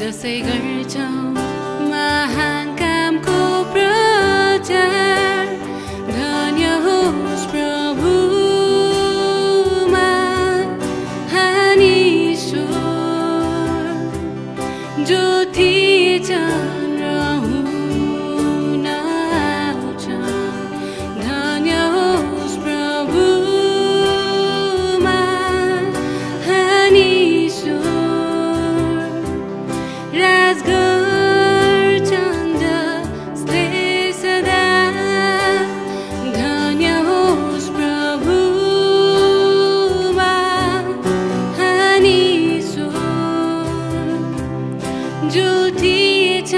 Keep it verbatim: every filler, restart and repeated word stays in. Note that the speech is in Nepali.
जसै गर्छौ महाकाम को प्रचार धन्य होस् प्रभुमा हानिश्वर ज्योति चन्द्र हुन आउँछ धन्य होस् प्रभुमा हानिश्वर ज्योति छ।